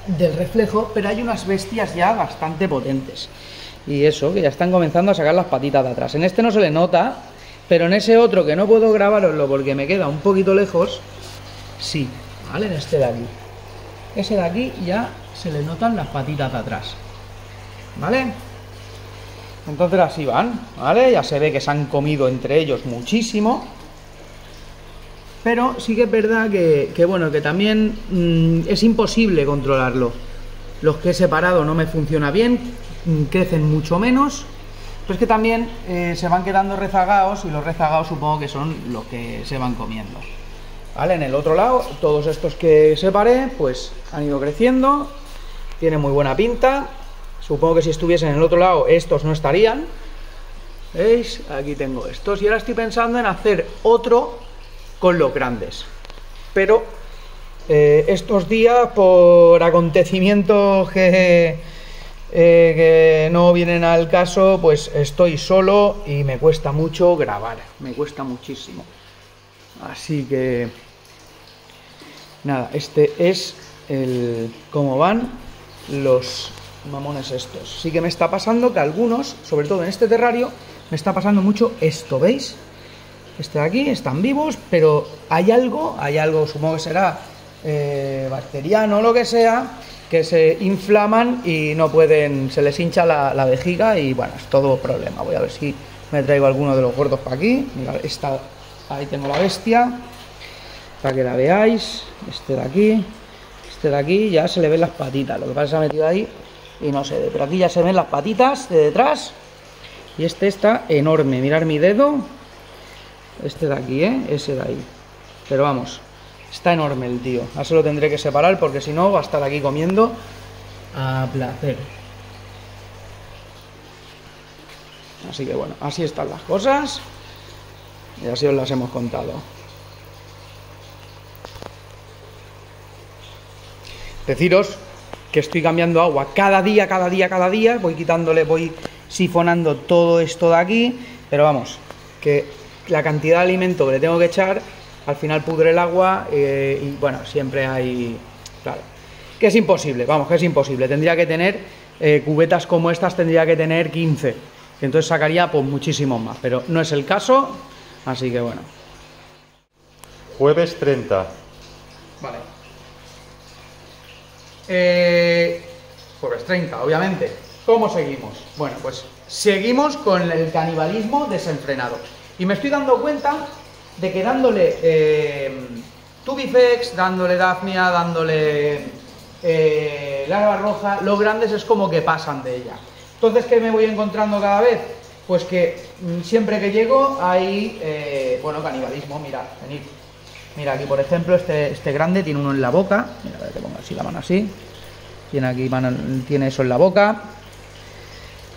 del reflejo, pero hay unas bestias ya bastante potentes. Y eso, que ya están comenzando a sacar las patitas de atrás. En este no se le nota, pero en ese otro que no puedo grabaroslo porque me queda un poquito lejos, sí, ¿vale? En este de aquí. Ese de aquí ya se le notan las patitas de atrás, ¿vale? Entonces así van, ¿vale? Ya se ve que se han comido entre ellos muchísimo. Pero sí que es verdad que bueno, que también es imposible controlarlo. Los que he separado no me funciona bien, crecen mucho menos. Pero es que también se van quedando rezagados y los rezagados supongo que son los que se van comiendo. ¿Vale? En el otro lado, todos estos que separé, pues han ido creciendo. Tiene muy buena pinta. Supongo que si estuviesen en el otro lado, estos no estarían. ¿Veis? Aquí tengo estos. Y ahora estoy pensando en hacer otro con los grandes. Pero estos días, por acontecimientos que no vienen al caso, pues estoy solo y me cuesta mucho grabar. Me cuesta muchísimo. Así que... nada, este es el... cómo van los... mamones estos. Sí que me está pasando que algunos, sobre todo en este terrario, me está pasando mucho esto, ¿veis? Este de aquí, están vivos, pero hay algo, supongo que será bacteriano o lo que sea, que se inflaman y no pueden, se les hincha la vejiga y bueno, es todo problema. Voy a ver si me traigo alguno de los gordos para aquí. Mirad, esta, ahí tengo la bestia, para que la veáis. Este de aquí, ya se le ven las patitas, lo que pasa es que se ha metido ahí y no se ve, pero aquí ya se ven las patitas de detrás. Y este está enorme, mirad mi dedo. Este de aquí, ese de ahí. Pero vamos, está enorme el tío. Ahora se lo tendré que separar porque si no va a estar aquí comiendo a placer. Así que bueno, así están las cosas y así os las hemos contado. Deciros que estoy cambiando agua cada día, voy quitándole, voy sifonando todo esto de aquí, pero vamos, que la cantidad de alimento que le tengo que echar, al final pudre el agua y bueno, siempre hay, claro, que es imposible, vamos, que es imposible, tendría que tener cubetas como estas, tendría que tener 15, que entonces sacaría pues muchísimos más, pero no es el caso, así que bueno. Jueves 30. Vale. Jueves 30, obviamente. ¿Cómo seguimos? Bueno, pues seguimos con el canibalismo desenfrenado. Y me estoy dando cuenta de que dándole tubifex, dándole Daphnia, dándole larva roja, los grandes es como que pasan de ella. Entonces, ¿qué me voy encontrando cada vez? Pues que siempre que llego hay, bueno, canibalismo. Mirad, venid. Mira, aquí por ejemplo, este grande tiene uno en la boca. Mira, a ver, te pongo así la mano así. Tiene aquí, tiene eso en la boca.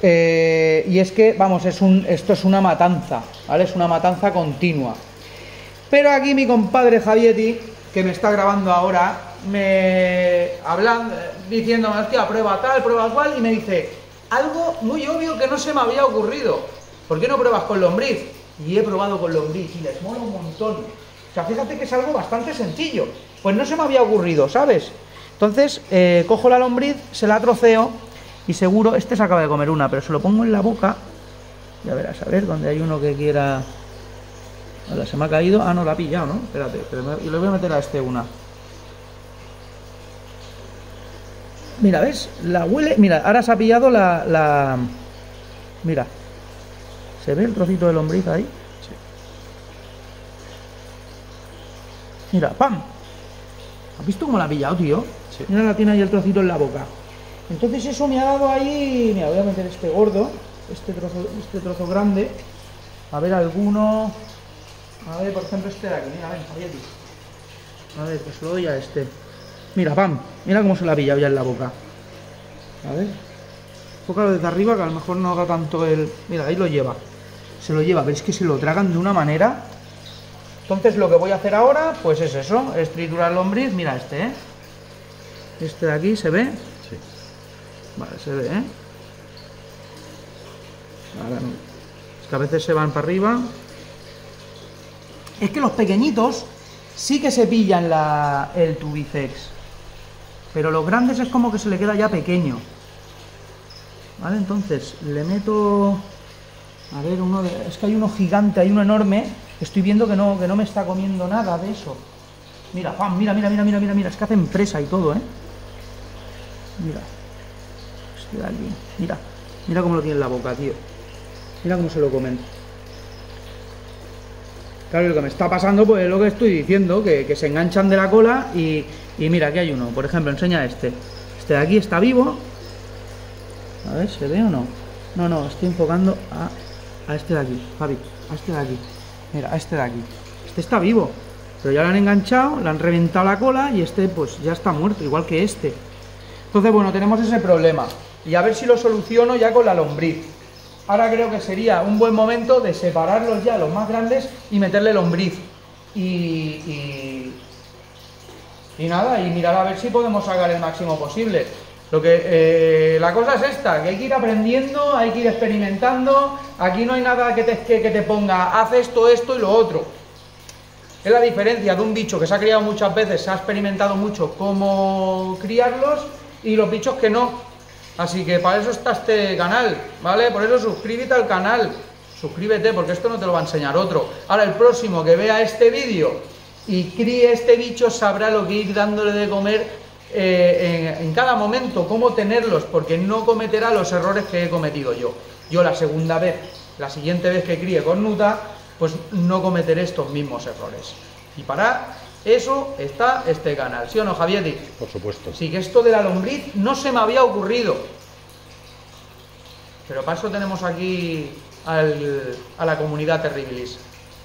Y es que, vamos, esto es una matanza, ¿vale? Es una matanza continua. Pero aquí mi compadre Javietti, que me está grabando ahora, me hablando, diciéndome, hostia, prueba tal, prueba cual, y me dice algo muy obvio que no se me había ocurrido. ¿Por qué no pruebas con lombriz? Y he probado con lombriz y les mola un montón. O sea, fíjate que es algo bastante sencillo. Pues no se me había ocurrido, ¿sabes? Entonces, cojo la lombriz, se la troceo. Y seguro, este se acaba de comer una, pero se lo pongo en la boca. Ya verás, a ver, donde hay uno que quiera... Ahora, se me ha caído. Ah, no, la ha pillado, ¿no? Espérate, y le voy a meter a este una. Mira, ¿ves? La huele... Mira, ahora se ha pillado la... Mira. ¿Se ve el trocito de lombriz ahí? Sí. Mira, ¡pam! ¿Has visto cómo la ha pillado, tío? Sí. Mira, la tiene ahí el trocito en la boca. Entonces eso me ha dado ahí... Mira, voy a meter este gordo, este trozo grande. A ver, alguno... A ver, por ejemplo, este de aquí. Mira, a ver, pues lo doy a este. Mira, pam. Mira cómo se la ha pillado ya en la boca. A ver. Fócalo desde arriba, que a lo mejor no haga tanto el... Mira, ahí lo lleva. Se lo lleva, pero es que se lo tragan de una manera. Entonces lo que voy a hacer ahora, pues es eso. Es triturar lombriz. Mira este, ¿eh? Este de aquí, ¿se ve? Vale, se ve, ¿eh? Ahora no. Es que a veces se van para arriba. Es que los pequeñitos sí que se pillan el tubifex. Pero los grandes es como que se le queda ya pequeño. Vale, entonces le meto... A ver, uno de... Es que hay uno gigante, hay uno enorme. Estoy viendo que no me está comiendo nada de eso. Mira, pam, mira. Es que hacen presa y todo, ¿eh? Mira. De aquí. Mira cómo lo tiene en la boca, tío. Mira cómo se lo comen. Claro, lo que me está pasando, pues es lo que estoy diciendo, que se enganchan de la cola y mira, aquí hay uno. Por ejemplo, enseña este. Este de aquí está vivo. A ver, ¿se ve o no? No, no, estoy enfocando a este de aquí, Javi. A este de aquí. Mira, a este de aquí. Este está vivo. Pero ya lo han enganchado, le han reventado la cola y este, pues, ya está muerto, igual que este. Entonces, bueno, tenemos ese problema. Y a ver si lo soluciono ya con la lombriz. Ahora creo que sería un buen momento de separarlos ya, los más grandes, y meterle lombriz. Y nada, y mirar a ver si podemos sacar el máximo posible. Lo que la cosa es esta, que hay que ir aprendiendo, hay que ir experimentando. Aquí no hay nada que te ponga, haz esto, esto y lo otro. Es la diferencia de un bicho que se ha criado muchas veces, se ha experimentado mucho cómo criarlos, y los bichos que no. Así que para eso está este canal, ¿vale? Por eso suscríbete al canal, suscríbete, porque esto no te lo va a enseñar otro. Ahora el próximo que vea este vídeo y críe este bicho sabrá lo que ir dándole de comer en cada momento, cómo tenerlos, porque no cometerá los errores que he cometido yo. Yo la segunda vez, la siguiente vez que críe cornuta, pues no cometeré estos mismos errores. Y para... eso está este canal, ¿sí o no, Javier? Por supuesto. Sí, que esto de la lombriz no se me había ocurrido. Pero para eso tenemos aquí a la comunidad Terribilis,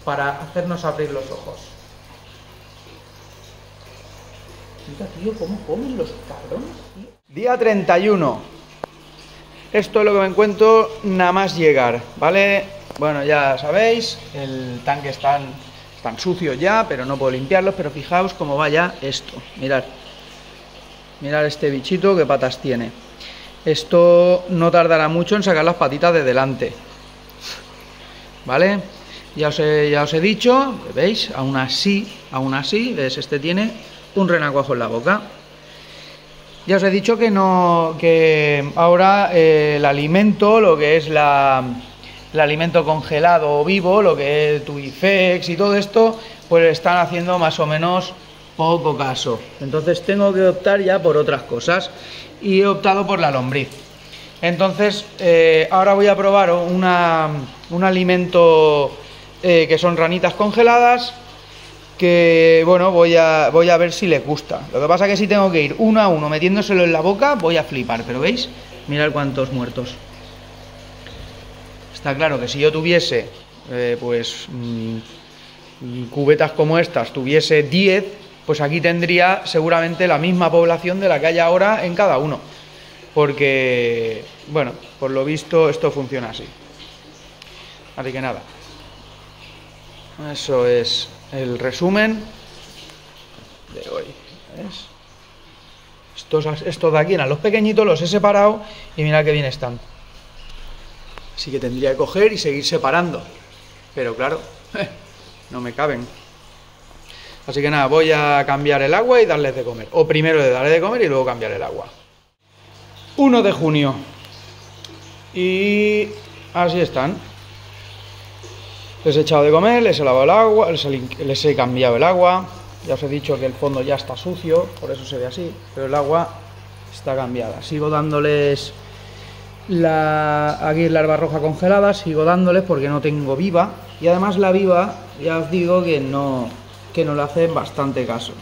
para hacernos abrir los ojos. Mira, tío, ¿cómo comen los cabrones, tío? Día 31. Esto es lo que me encuentro nada más llegar, ¿vale? Bueno, ya sabéis, el tanque está... Están sucios ya, pero no puedo limpiarlos, pero fijaos cómo va ya esto. Mirad. Mirad este bichito, qué patas tiene. Esto no tardará mucho en sacar las patitas de delante. ¿Vale? Ya os he dicho, ¿veis? Aún así, ¿ves? Este tiene un renacuajo en la boca. Ya os he dicho que no. Que ahora el alimento, lo que es la... el alimento congelado o vivo, lo que es tubifex y todo esto, pues están haciendo más o menos poco caso. Entonces tengo que optar ya por otras cosas y he optado por la lombriz. Entonces ahora voy a probar un alimento que son ranitas congeladas, que bueno, voy a ver si les gusta. Lo que pasa que si tengo que ir uno a uno metiéndoselo en la boca, voy a flipar, pero ¿veis? Mirad cuántos muertos. Está claro que si yo tuviese pues cubetas como estas, tuviese 10, pues aquí tendría seguramente la misma población de la que hay ahora en cada uno, porque bueno, por lo visto esto funciona así. Así que nada, eso es el resumen de hoy. ¿Ves? Estos de aquí eran los pequeñitos, los he separado y mirad qué bien están. Así que tendría que coger y seguir separando, pero claro, no me caben. Así que nada, voy a cambiar el agua y darles de comer, o primero le daré de comer y luego cambiar el agua. 1 de junio y así están. Les he echado de comer, les he lavado el agua, les he cambiado el agua. Ya os he dicho que el fondo ya está sucio, por eso se ve así, pero el agua está cambiada. Sigo dándoles aquí larva roja congelada, sigo dándoles porque no tengo viva. Y además la viva, ya os digo que no le hacen bastante caso.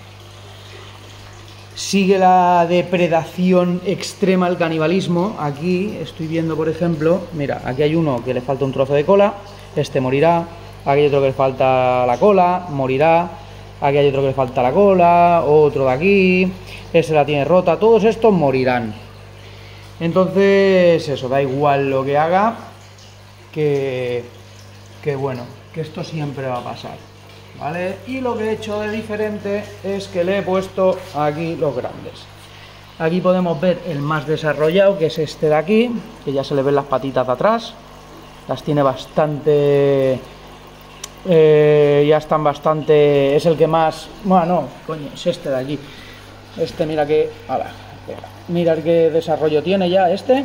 Sigue la depredación extrema, el canibalismo. Aquí estoy viendo, por ejemplo, mira, aquí hay uno que le falta un trozo de cola. Este morirá. Aquí hay otro que le falta la cola, morirá. Aquí hay otro que le falta la cola, otro de aquí, este la tiene rota. Todos estos morirán. Entonces eso, da igual lo que haga, que bueno, que esto siempre va a pasar, ¿vale? Y lo que he hecho de diferente es que le he puesto aquí los grandes. Aquí podemos ver el más desarrollado, que es este de aquí, que ya se le ven las patitas de atrás. Las tiene bastante, ya están bastante, es el que más, bueno, no, coño, es este de aquí, este mira que, ala, mirad qué desarrollo tiene ya este,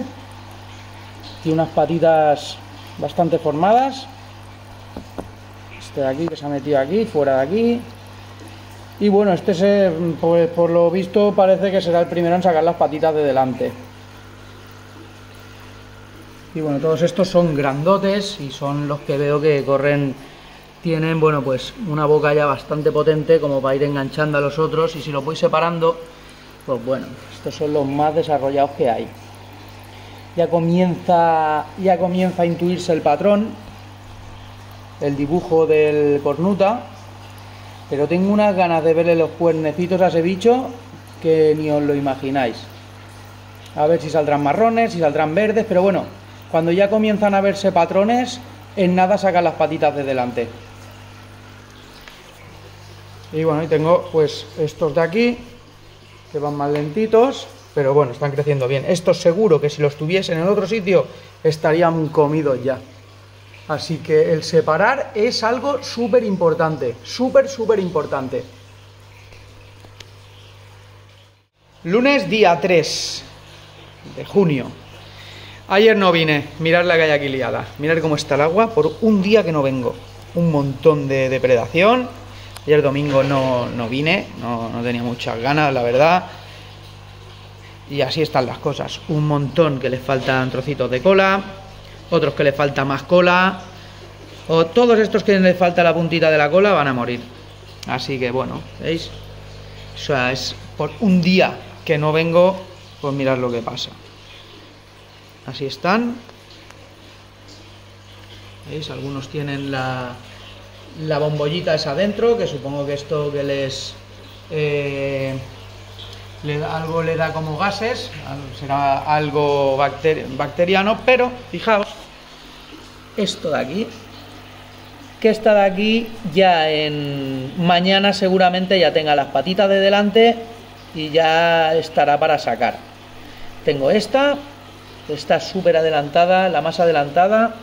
tiene unas patitas bastante formadas, este de aquí que se ha metido aquí, fuera de aquí, y bueno, este se, pues, por lo visto parece que será el primero en sacar las patitas de delante. Y bueno, todos estos son grandotes y son los que veo que corren, tienen, bueno, pues una boca ya bastante potente como para ir enganchando a los otros, y si los voy separando, pues bueno, estos son los más desarrollados que hay. Ya comienza a intuirse el patrón, el dibujo del cornuta, pero tengo unas ganas de verle los cuernecitos a ese bicho que ni os lo imagináis. A ver si saldrán marrones, si saldrán verdes, pero bueno, cuando ya comienzan a verse patrones, en nada sacan las patitas de delante. Y bueno, y tengo pues estos de aquí, que van más lentitos, pero bueno, están creciendo bien. Estos seguro que si los tuviesen en otro sitio, estarían comidos ya. Así que el separar es algo súper importante, súper, súper importante. Lunes día 3 de junio. Ayer no vine, mirad la que hay aquí liada, mirad cómo está el agua por un día que no vengo. Un montón de depredación. Ayer domingo no vine, no tenía muchas ganas, la verdad. Y así están las cosas. Un montón que les faltan trocitos de cola, otros que les falta más cola, o todos estos que les falta la puntita de la cola van a morir. Así que bueno, ¿veis? O sea, es por un día que no vengo, pues mirad lo que pasa. Así están. ¿Veis? Algunos tienen la bombollita esa adentro, que supongo que esto que les algo le da como gases, será algo bacteriano, pero fijaos, esto de aquí, que esta de aquí ya en mañana seguramente ya tenga las patitas de delante y ya estará para sacar. Tengo esta. Está súper adelantada, la más adelantada.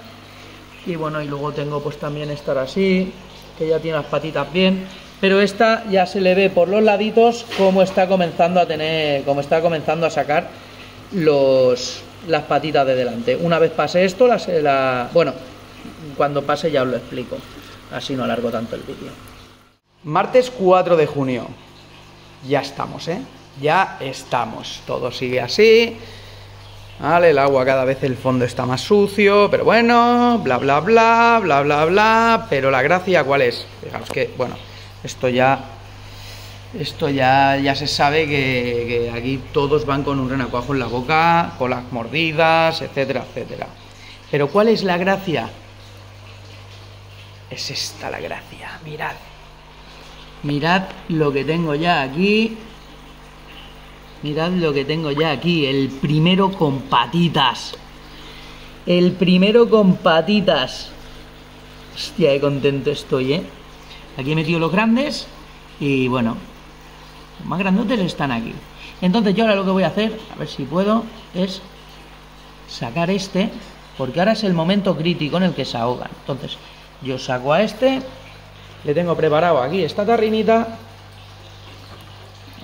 Y bueno, y luego tengo pues también esta así, que ya tiene las patitas bien. Pero esta ya se le ve por los laditos cómo está comenzando a tener, cómo está comenzando a sacar las patitas de delante. Una vez pase esto, bueno, cuando pase ya os lo explico, así no alargo tanto el vídeo. Martes 4 de junio, ya estamos, ¿eh? Ya estamos, todo sigue así, vale, el agua cada vez el fondo está más sucio, pero bueno, bla bla bla, bla bla bla, pero la gracia ¿cuál es? Fijaos que, bueno, esto ya se sabe que aquí todos van con un renacuajo en la boca, con las mordidas, etcétera, etcétera. Pero ¿cuál es la gracia? Es esta la gracia, mirad. Mirad lo que tengo ya aquí. Mirad lo que tengo ya aquí, el primero con patitas. El primero con patitas. Hostia, qué contento estoy, ¿eh? Aquí he metido los grandes y bueno, los más grandotes están aquí. Entonces yo ahora lo que voy a hacer, a ver si puedo, es sacar este, porque ahora es el momento crítico en el que se ahogan. Entonces yo saco a este, le tengo preparado aquí esta tarrinita.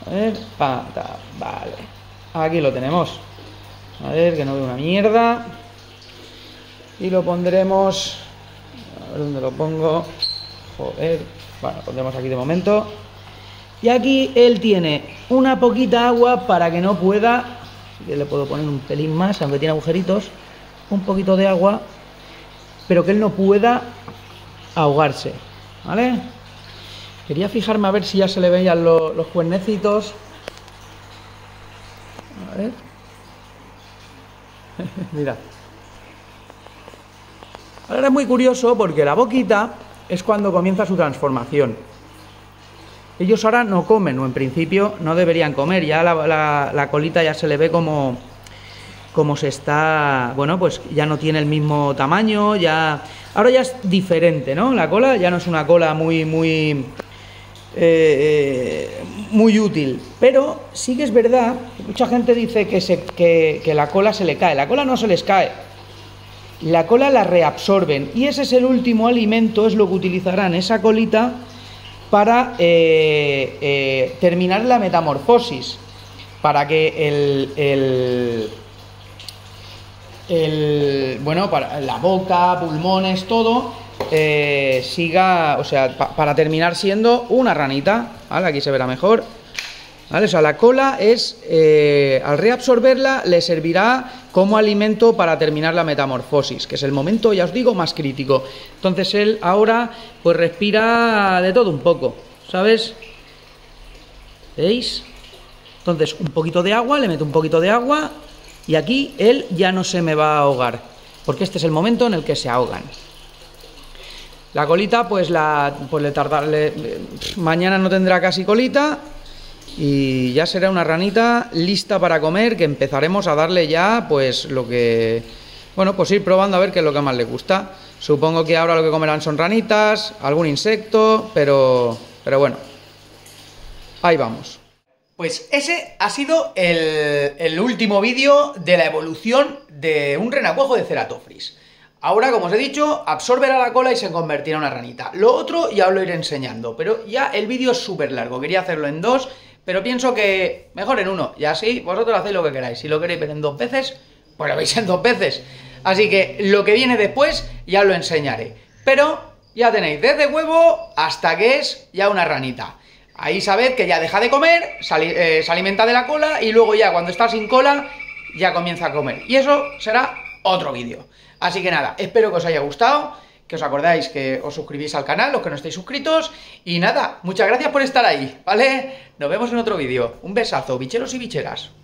A ver, pata, vale. Aquí lo tenemos. A ver, que no veo una mierda. Y lo pondremos... A ver dónde lo pongo. Joder. Bueno, lo pondremos aquí de momento. Y aquí él tiene una poquita agua para que no pueda... Yo le puedo poner un pelín más, aunque tiene agujeritos. Un poquito de agua, pero que él no pueda ahogarse, ¿vale? Quería fijarme a ver si ya se le veían los cuernecitos. A ver. Mirad. Ahora es muy curioso porque la boquita es cuando comienza su transformación. Ellos ahora no comen, o en principio no deberían comer. Ya la colita ya se le ve como se está... Bueno, pues ya no tiene el mismo tamaño, ya... Ahora ya es diferente, ¿no? La cola ya no es una cola muy útil. Pero sí que es verdad, mucha gente dice que la cola se le cae. La cola no se les cae. La cola la reabsorben. Y ese es el último alimento, es lo que utilizarán esa colita para terminar la metamorfosis. Para que bueno, para la boca, pulmones, todo siga, o sea, para terminar siendo una ranita, ¿vale? Aquí se verá mejor, ¿vale? O sea, la cola es, al reabsorberla, le servirá como alimento para terminar la metamorfosis, que es el momento, ya os digo, más crítico. Entonces él ahora, pues respira de todo un poco, ¿sabes? ¿Veis? Entonces, un poquito de agua, le meto un poquito de agua... Y aquí él ya no se me va a ahogar, porque este es el momento en el que se ahogan. La colita, pues le tardaré. Mañana no tendrá casi colita y ya será una ranita lista para comer, que empezaremos a darle ya, pues lo que... Bueno, pues ir probando a ver qué es lo que más le gusta. Supongo que ahora lo que comerán son ranitas, algún insecto, pero bueno, ahí vamos. Pues ese ha sido el último vídeo de la evolución de un renacuajo de Ceratophrys. Ahora, como os he dicho, absorberá la cola y se convertirá en una ranita. Lo otro ya os lo iré enseñando, pero ya el vídeo es súper largo. Quería hacerlo en dos, pero pienso que mejor en uno. Y así vosotros hacéis lo que queráis. Si lo queréis ver en dos veces, pues lo veis en dos veces. Así que lo que viene después ya os lo enseñaré. Pero ya tenéis desde huevo hasta que es ya una ranita. Ahí sabed que ya deja de comer, se alimenta de la cola y luego ya cuando está sin cola ya comienza a comer. Y eso será otro vídeo. Así que nada, espero que os haya gustado, que os acordáis que os suscribís al canal, los que no estéis suscritos. Y nada, muchas gracias por estar ahí, ¿vale? Nos vemos en otro vídeo. Un besazo, bicheros y bicheras.